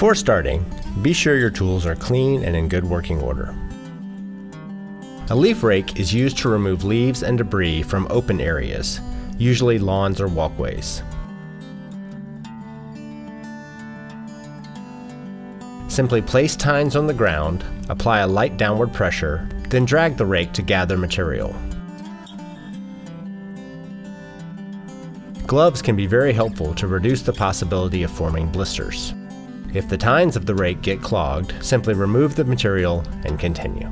Before starting, be sure your tools are clean and in good working order. A leaf rake is used to remove leaves and debris from open areas, usually lawns or walkways. Simply place tines on the ground, apply a light downward pressure, then drag the rake to gather material. Gloves can be very helpful to reduce the possibility of forming blisters. If the tines of the rake get clogged, simply remove the material and continue.